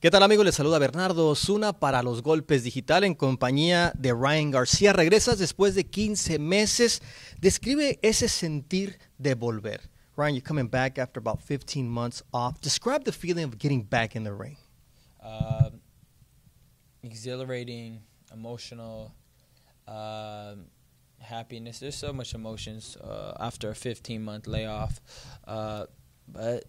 ¿Qué tal, amigos? Les saluda Bernardo Osuna para Los Golpes Digital en compañía de Ryan García. Regresas después de 15 meses. Describe ese sentir de volver. Ryan, you're coming back after about 15 months off. Describe the feeling of getting back in the ring. Exhilarating, emotional, happiness. There's so much emotions after a 15-month layoff, but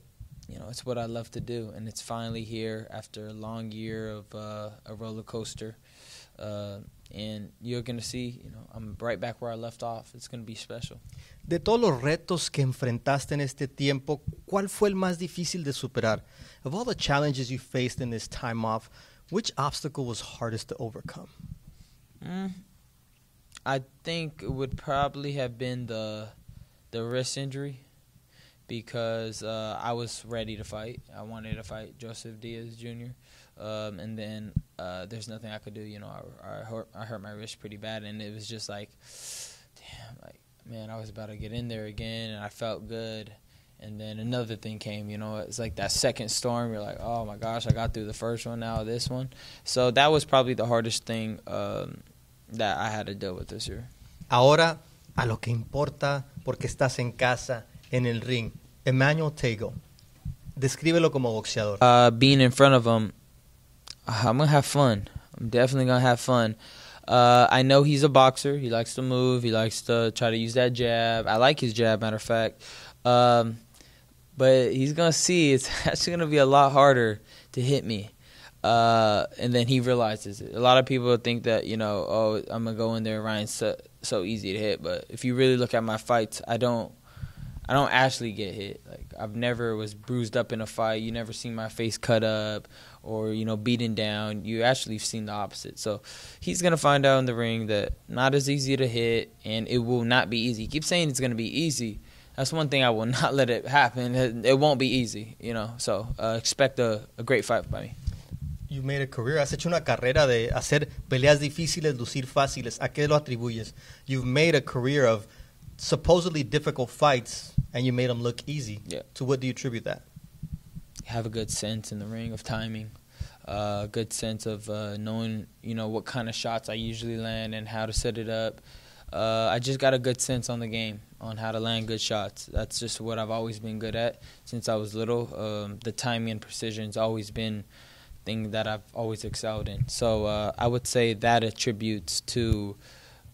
you know, it's what I love to do, and it's finally here after a long year of a roller coaster. And you're gonna see, you know, I'm right back where I left off. It's gonna be special. De todos los retos que enfrentaste en este tiempo, ¿cuál fue el más difícil de superar? Of all the challenges you faced in this time off, which obstacle was hardest to overcome? I think it would probably have been the wrist injury, because I was ready to fight. I wanted to fight Joseph Diaz Jr. And then there's nothing I could do. You know, I hurt my wrist pretty bad, and it was just like, damn, like, man, I was about to get in there again, and I felt good. And then another thing came, you know, it's like that second storm. You're like, oh, my gosh, I got through the first one, now this one. So that was probably the hardest thing that I had to deal with this year. Ahora, a lo que importa, porque estás en casa, en el ring. Emmanuel Tagoe, descríbelo como boxeador. Being in front of him, I'm going to have fun. I'm definitely going to have fun. I know he's a boxer. He likes to move. He likes to try to use that jab. I like his jab, matter of fact. But he's going to see it's actually going to be a lot harder to hit me. And then he realizes it. A lot of people think that, you know, oh, I'm going to go in there, Ryan's so easy to hit. But if you really look at my fights, I don't actually get hit. Like, I've never was bruised up in a fight. You never seen my face cut up or, you know, beaten down. You actually seen the opposite. So he's going to find out in the ring that not as easy to hit, and it will not be easy. He keeps saying it's going to be easy. That's one thing I will not let it happen. It won't be easy, you know. So expect a great fight by me. You made a career. Has hecho una carrera de hacer peleas difíciles, lucir fáciles. ¿A qué lo atribuyes? You've made a career of supposedly difficult fights, and you made them look easy. Yeah. So what do you attribute that? You have a good sense in the ring of timing, good sense of knowing, you know, what kind of shots I usually land and how to set it up. I just got a good sense on the game, on how to land good shots. That's just what I've always been good at since I was little. The timing and precision's always been a thing that I've always excelled in. So I would say that attributes to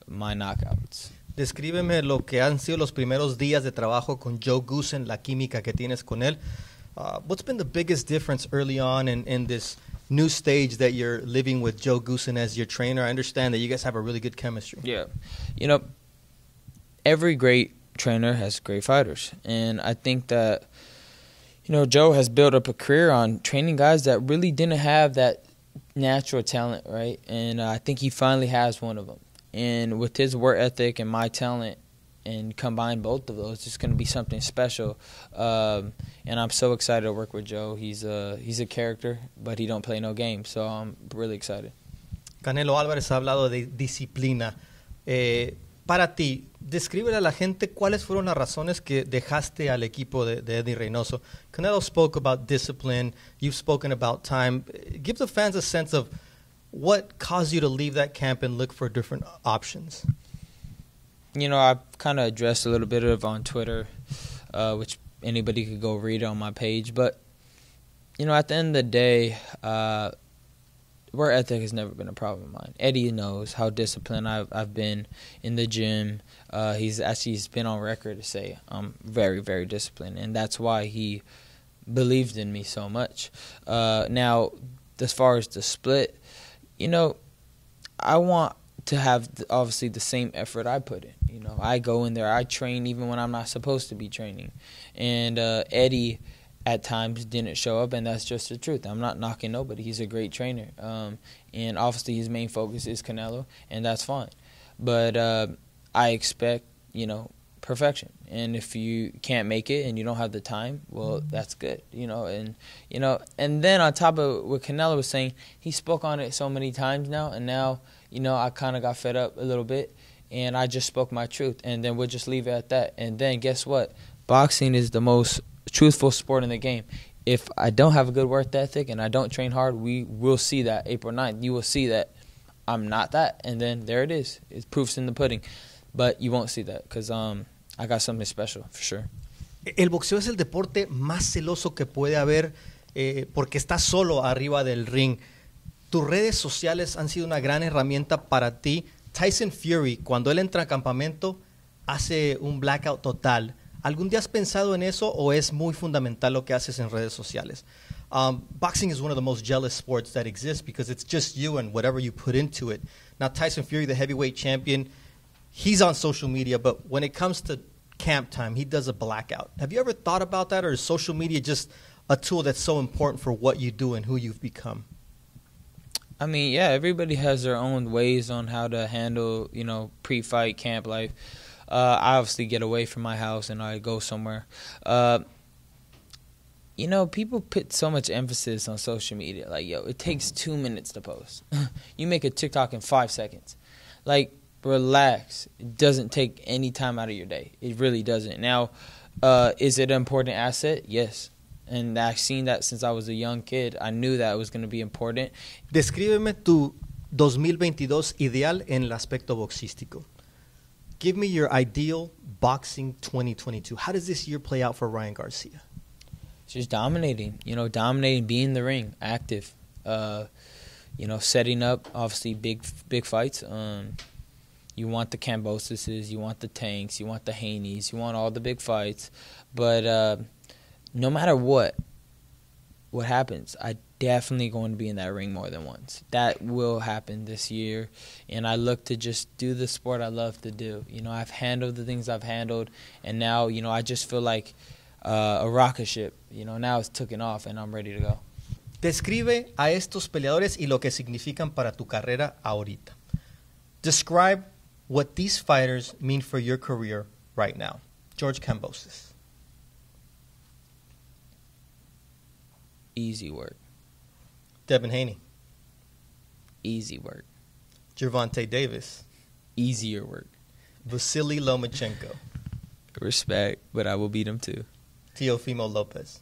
my knockouts. Descríbeme lo que han sido los primeros días de trabajo con Joe Goosen, la química que tienes con él. What's been the biggest difference early on in this new stage that you're living with Joe Goosen as your trainer? I understand that you guys have a really good chemistry. Yeah. You know, every great trainer has great fighters. And I think that, you know, Joe has built up a career on training guys that really didn't have that natural talent, right? And I think he finally has one of them. And with his work ethic and my talent, and combine both of those, it's going to be something special. And I'm so excited to work with Joe. He's a character, but he don't play no game. So I'm really excited. Canelo Álvarez ha hablado de disciplina. Para ti, descríbele a la gente cuáles fueron las razones que dejaste al equipo de Eddie Reynoso. Canelo spoke about discipline. You've spoken about time. Give the fans a sense of what caused you to leave that camp and look for different options? You know, I kind of addressed a little bit of on Twitter, which anybody could go read on my page. But, you know, at the end of the day, work ethic has never been a problem of mine. Eddie knows how disciplined I've been in the gym. He's been on record to say I'm very, very disciplined, and that's why he believed in me so much. Now, as far as the split, you know, I want to have obviously the same effort I put in. You know, I go in there, I train even when I'm not supposed to be training. And Eddie at times didn't show up, and that's just the truth. I'm not knocking nobody. He's a great trainer. And obviously his main focus is Canelo, and that's fine. But I expect, you know, perfection. And if you can't make it and you don't have the time, well, that's good, you know. And then on top of what Canelo was saying, he spoke on it so many times now, and now, you know, I kind of got fed up a little bit, and I just spoke my truth, and then we'll just leave it at that. And then guess what? Boxing is the most truthful sport in the game. if I don't have a good work ethic and I don't train hard, we will see that April 9th. You will see that I'm not that, and then there it is. It's proof's in the pudding. But you won't see that because I got something special for sure. El boxeo es el deporte más celoso que puede haber porque estás solo arriba del ring. Tus redes sociales han sido una gran herramienta para ti. Tyson Fury, cuando él entra a campamento, hace un blackout total. ¿Algún día has pensado en eso o es muy fundamental lo que haces en redes sociales? Boxing is one of the most jealous sports that exists because it's just you and whatever you put into it. Now, Tyson Fury, the heavyweight champion, he's on social media, but when it comes to camp time, he does a blackout. Have you ever thought about that, or is social media just a tool that's so important for what you do and who you've become? I mean, yeah, everybody has their own ways on how to handle, you know, pre-fight camp life. I obviously get away from my house and I go somewhere. You know, people put so much emphasis on social media. Like, yo, it takes 2 minutes to post. You make a TikTok in 5 seconds. Like, relax. It doesn't take any time out of your day. It really doesn't. Now, is it an important asset? Yes. And I've seen that since I was a young kid. I knew that it was going to be important. Descríbeme tu 2022 ideal en el aspecto boxístico. Give me your ideal boxing 2022. How does this year play out for Ryan Garcia? Just dominating, you know, dominating, being in the ring, active, you know, setting up, obviously, big fights. You want the Kambososes, you want the Tanks, you want the Haneys, you want all the big fights. But no matter what happens, I definitely going to be in that ring more than once. That will happen this year. And I look to just do the sport I love to do. You know, I've handled the things I've handled. And now, you know, I just feel like a rocket ship. You know, now it's taken off and I'm ready to go. Describe a estos peleadores y lo que significan para tu carrera ahorita. Describe what these fighters mean for your career right now. George Kambosos. Easy work. Devin Haney. Easy work. Gervonta Davis. Easier work. Vasily Lomachenko. Respect, but I will beat him too. Teofimo Lopez.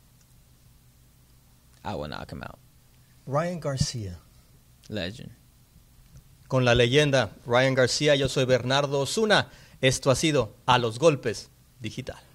I will knock him out. Ryan García. Legend. Con la leyenda, Ryan García, yo soy Bernardo Osuna. Esto ha sido A los Golpes Digital.